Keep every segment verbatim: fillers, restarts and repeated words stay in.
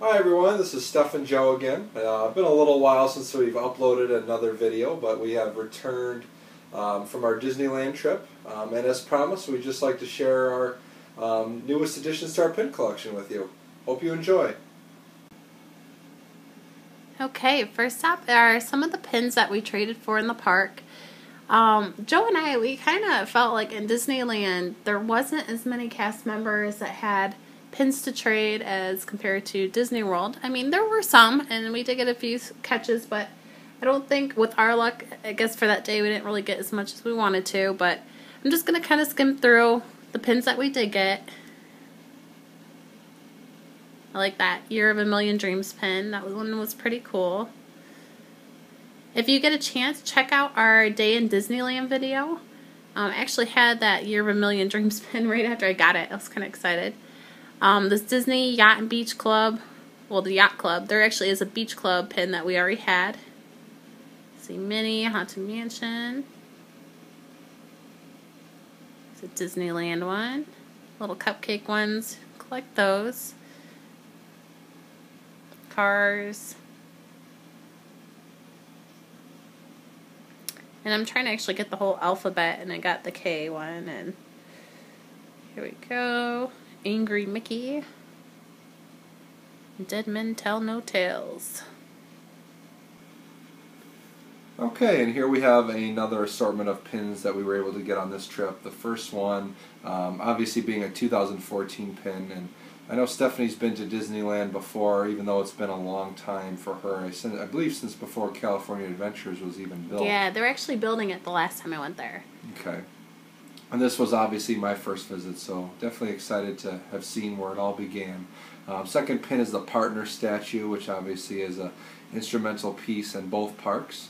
Hi everyone, this is Steph and Joe again. Uh, it's been a little while since we've uploaded another video, but we have returned um, from our Disneyland trip. Um, and as promised, we'd just like to share our um, newest additions to our pin collection with you. Hope you enjoy. Okay, first up are some of the pins that we traded for in the park. Um, Joe and I, we kind of felt like in Disneyland, there wasn't as many cast members that had pins to trade as compared to Disney World. I mean, there were some, and we did get a few catches, but I don't think, with our luck, I guess for that day, we didn't really get as much as we wanted to, but I'm just going to kind of skim through the pins that we did get. I like that Year of a Million Dreams pin. That one was pretty cool. If you get a chance, check out our Day in Disneyland video. Um, I actually had that Year of a Million Dreams pin right after I got it. I was kind of excited. Um, this Disney Yacht and Beach Club, well, the Yacht Club, there actually is a Beach Club pin that we already had. Let's see, Minnie, Haunted Mansion. It's a Disneyland one. Little cupcake ones, collect those. Cars. And I'm trying to actually get the whole alphabet, and I got the K one, and here we go. Angry Mickey, Dead Men Tell No Tales. Okay, and here we have another assortment of pins that we were able to get on this trip. The first one, um, obviously being a two thousand fourteen pin, and I know Stephanie's been to Disneyland before, even though it's been a long time for her. I, since, I believe since before California Adventures was even built. Yeah, they were actually building it the last time I went there. Okay. And this was obviously my first visit, so definitely excited to have seen where it all began. Um, second pin is the partner statue, which obviously is an instrumental piece in both parks.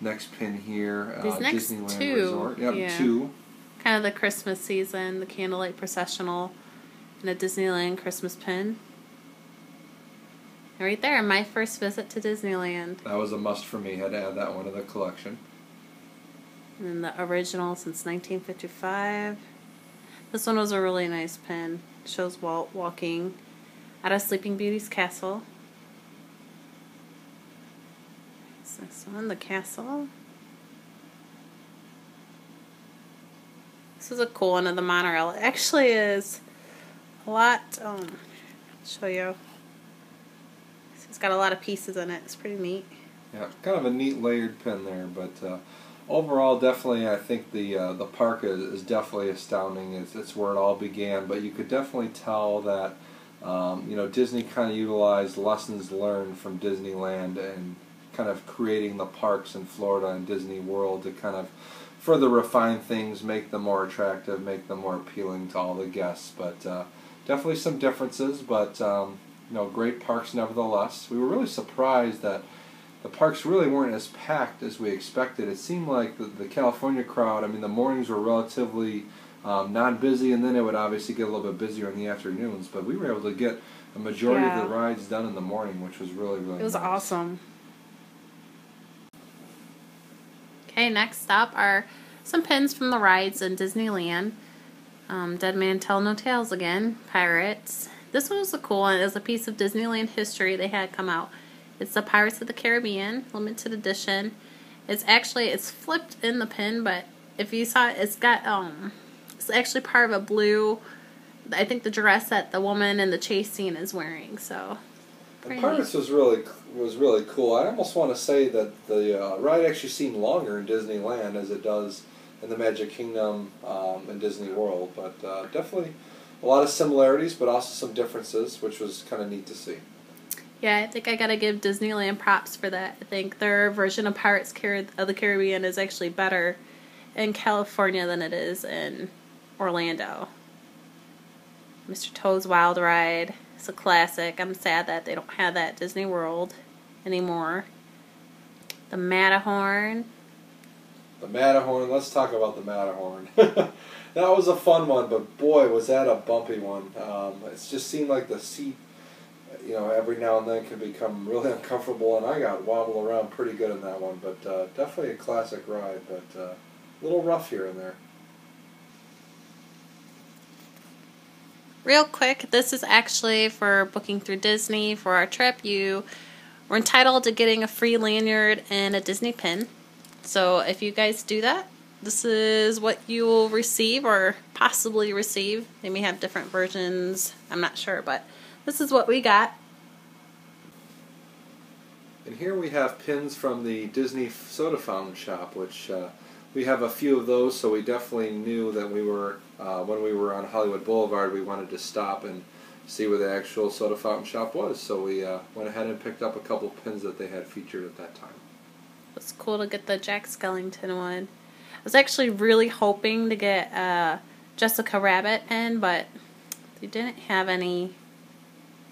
Next pin here, uh, Disneyland two. Resort. Yep, yeah, two. Kind of the Christmas season, the Candlelight Processional, and a Disneyland Christmas pin. And right there, my first visit to Disneyland. That was a must for me. I had to add that one to the collection. And the original since nineteen fifty-five. This one was a really nice pin. It shows Walt walking out of Sleeping Beauty's castle. It's this one, the castle. This is a cool one of the monorail. It actually is a lot. Um, I'll show you. It's got a lot of pieces in it. It's pretty neat. Yeah, kind of a neat layered pin there, but. Uh, Overall, definitely, I think the uh, the park is, is definitely astounding. It's, it's where it all began, but you could definitely tell that um, you know, Disney kind of utilized lessons learned from Disneyland and kind of creating the parks in Florida and Disney World to kind of further refine things, make them more attractive, make them more appealing to all the guests. But uh, definitely some differences, but um, you know, great parks nevertheless. We were really surprised that the parks really weren't as packed as we expected. It seemed like the, the California crowd, I mean, the mornings were relatively um, non-busy, and then it would obviously get a little bit busier in the afternoons, but we were able to get a majority yeah. of the rides done in the morning, which was really, really It was nice. Awesome. Okay, next up are some pins from the rides in Disneyland. Um, Dead Man Tell No Tales again, Pirates. This one was a cool one. It was a piece of Disneyland history they had come out. It's the Pirates of the Caribbean, limited edition. It's actually, it's flipped in the pin, but if you saw it, it's got, um, it's actually part of a blue, I think the dress that the woman in the chase scene is wearing, so. The Pirates was really, was really cool. I almost want to say that the uh, ride actually seemed longer in Disneyland as it does in the Magic Kingdom um, and Disney World, but uh, definitely a lot of similarities, but also some differences, which was kind of neat to see. Yeah, I think I gotta give Disneyland props for that. I think their version of Pirates of the Caribbean is actually better in California than it is in Orlando. Mister Toad's Wild Ride is a classic. I'm sad that they don't have that at Disney World anymore. The Matterhorn. The Matterhorn. Let's talk about the Matterhorn. That was a fun one, but boy, was that a bumpy one. Um, it just seemed like the seat, you know, every now and then can become really uncomfortable, and I got wobbled around pretty good in that one, but uh, definitely a classic ride, but uh, a little rough here and there. Real quick, this is actually for booking through Disney for our trip. You were entitled to getting a free lanyard and a Disney pin. So if you guys do that, this is what you will receive or possibly receive. They may have different versions. I'm not sure, but this is what we got. And here we have pins from the Disney Soda Fountain Shop, which uh, we have a few of those, so we definitely knew that we were, uh, when we were on Hollywood Boulevard, we wanted to stop and see where the actual Soda Fountain Shop was. So we uh, went ahead and picked up a couple pins that they had featured at that time. It's cool to get the Jack Skellington one. I was actually really hoping to get uh, Jessica Rabbit pin, but they didn't have any,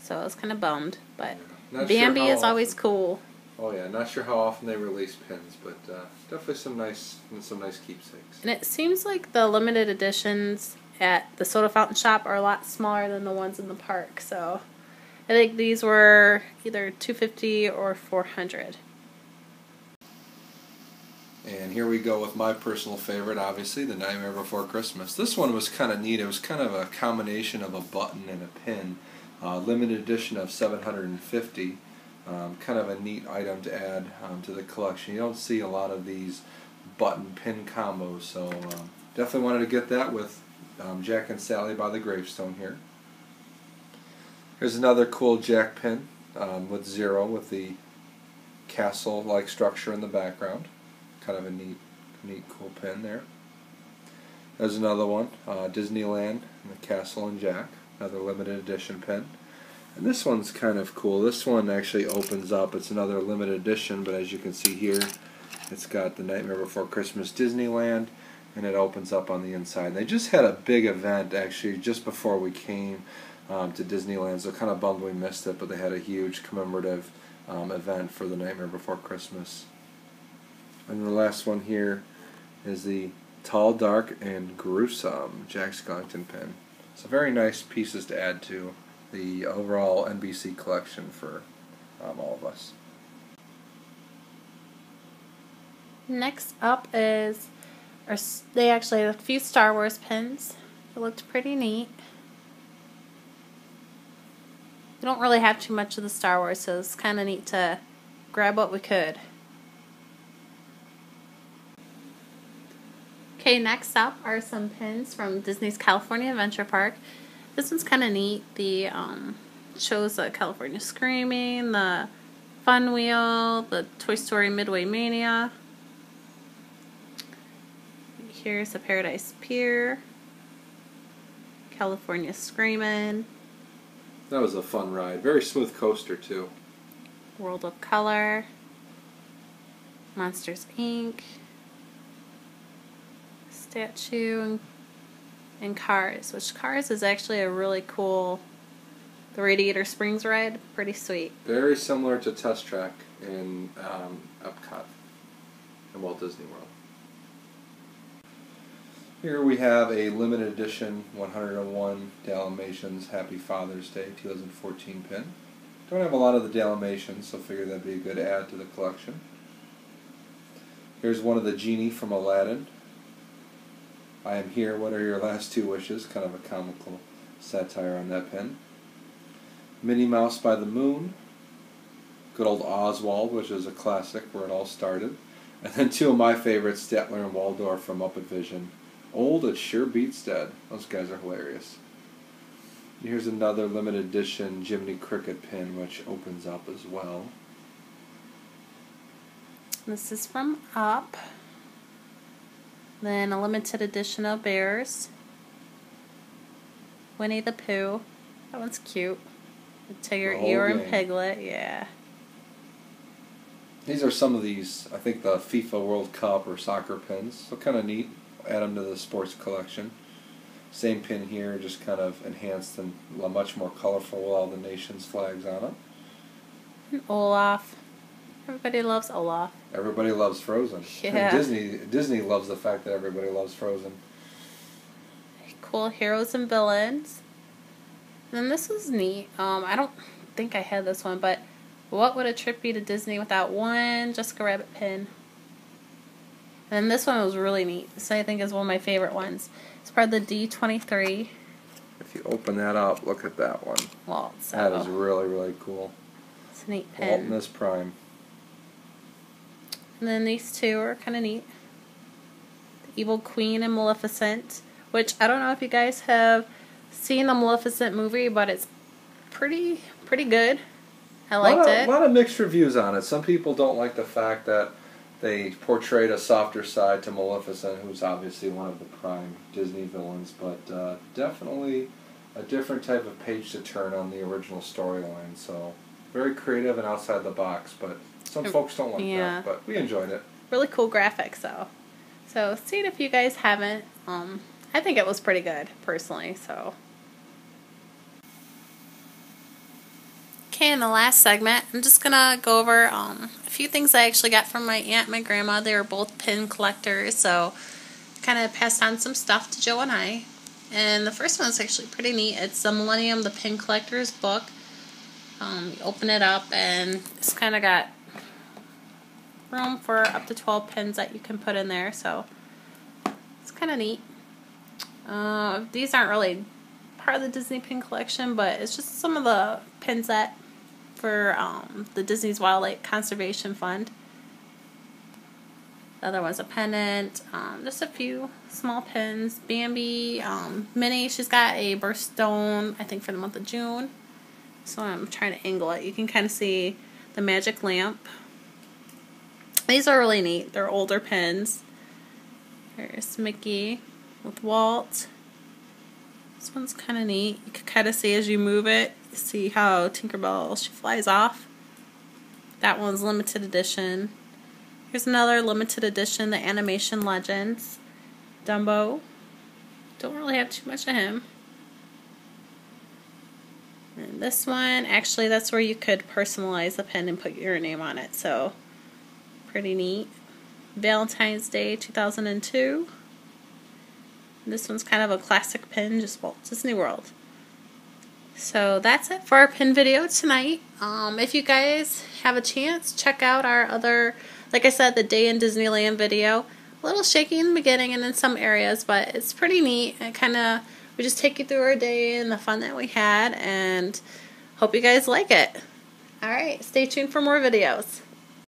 so I was kind of bummed, but... Not Bambi sure is often. Always cool. Oh yeah, not sure how often they release pins, but uh, definitely some nice some nice keepsakes. And it seems like the limited editions at the Soda Fountain Shop are a lot smaller than the ones in the park. So I think these were either two fifty or four hundred. And here we go with my personal favorite, obviously, the Nightmare Before Christmas. This one was kind of neat. It was kind of a combination of a button and a pin. Uh, limited edition of seven hundred fifty, um, kind of a neat item to add um, to the collection. You don't see a lot of these button pin combos, so um, definitely wanted to get that with um, Jack and Sally by the gravestone here. Here's another cool Jack pin um, with zero, with the castle-like structure in the background. Kind of a neat, neat, cool pin there. There's another one, uh, Disneyland and the Castle and Jack. Another limited edition pin. And this one's kind of cool. This one actually opens up. It's another limited edition, but as you can see here, it's got the Nightmare Before Christmas Disneyland, and it opens up on the inside. And they just had a big event, actually, just before we came um, to Disneyland, so kind of bummed we missed it, but they had a huge commemorative um, event for the Nightmare Before Christmas. And the last one here is the Tall, Dark, and Gruesome Jack Skellington pin. So very nice pieces to add to the overall N B C collection for um, all of us. Next up is, or they actually have a few Star Wars pins. It looked pretty neat. We don't really have too much of the Star Wars, so it's kind of neat to grab what we could. Okay, next up are some pins from Disney's California Adventure Park. This one's kind of neat. The um, shows the California Screamin', the Fun Wheel, the Toy Story Midway Mania. Here's the Paradise Pier, California Screamin'. That was a fun ride. Very smooth coaster too. World of Color, Monsters Incorporated. Statue and Cars, which Cars is actually a really cool, the Radiator Springs ride, pretty sweet. Very similar to Test Track in um, Epcot and Walt Disney World. Here we have a limited edition one hundred and one Dalmatians Happy Father's Day two thousand fourteen pin. Don't have a lot of the Dalmatians, so figure that'd be a good add to the collection. Here's one of the Genie from Aladdin. I am here, what are your last two wishes? Kind of a comical satire on that pin. Minnie Mouse by the Moon. Good old Oswald, which is a classic where it all started. And then two of my favorites, Statler and Waldorf from Up at Vision. Old, it sure beats dead. Those guys are hilarious. And here's another limited edition Jiminy Cricket pin, which opens up as well. This is from Up. Then a limited edition of Bears. Winnie the Pooh. That one's cute. The Tigger, Eeyore, and Piglet. Yeah. These are some of these, I think the FIFA World Cup or soccer pins. So kind of neat. Add them to the sports collection. Same pin here, just kind of enhanced and much more colorful with all the nation's flags on it. And Olaf. Everybody loves Olaf. Everybody loves Frozen. Yeah. And Disney Disney loves the fact that everybody loves Frozen. Cool heroes and villains. And then this was neat. Um, I don't think I had this one, but what would a trip be to Disney without one Jessica Rabbit pin? And then this one was really neat. This I think is one of my favorite ones. It's part of the D twenty-three. If you open that up, look at that one. Walt. So. That is really, really cool. It's a neat pen. Walt in his prime. And then these two are kind of neat. The Evil Queen and Maleficent, which I don't know if you guys have seen the Maleficent movie, but it's pretty pretty good. I liked it. A lot of mixed reviews on it. Some people don't like the fact that they portrayed a softer side to Maleficent, who's obviously one of the prime Disney villains, but uh, definitely a different type of page to turn on the original storyline. So very creative and outside the box, but some folks don't like yeah. that, but we enjoyed it. Really cool graphics, though. So see it if you guys haven't. Um, I think it was pretty good, personally. So. Okay, in the last segment, I'm just going to go over um, a few things I actually got from my aunt and my grandma. They were both pin collectors, so kind of passed on some stuff to Joe and I. And the first one is actually pretty neat. It's the Millennium, the Pin Collector's book. Um, you open it up, and it's kind of got room for up to twelve pins that you can put in there, so it's kind of neat. Uh, these aren't really part of the Disney pin collection, but it's just some of the pins that for um, the Disney's Wildlife Conservation Fund. The other one's a pennant, um, just a few small pins. Bambi, um, Minnie, she's got a birthstone, I think, for the month of June. So I'm trying to angle it. You can kind of see the magic lamp. These are really neat. They're older pins. There's Mickey with Walt. This one's kind of neat. You can kind of see as you move it, you see how Tinkerbell, she flies off. That one's limited edition. Here's another limited edition, the Animation Legends. Dumbo. Don't really have too much of him. And this one, actually, that's where you could personalize the pin and put your name on it, so pretty neat. Valentine's Day two thousand two. This one's kind of a classic pin, just Walt Disney World. So that's it for our pin video tonight. Um, if you guys have a chance, check out our other, like I said, the Day in Disneyland video. A little shaky in the beginning and in some areas, but it's pretty neat. It kind of, we just take you through our day and the fun that we had, and hope you guys like it. All right, stay tuned for more videos.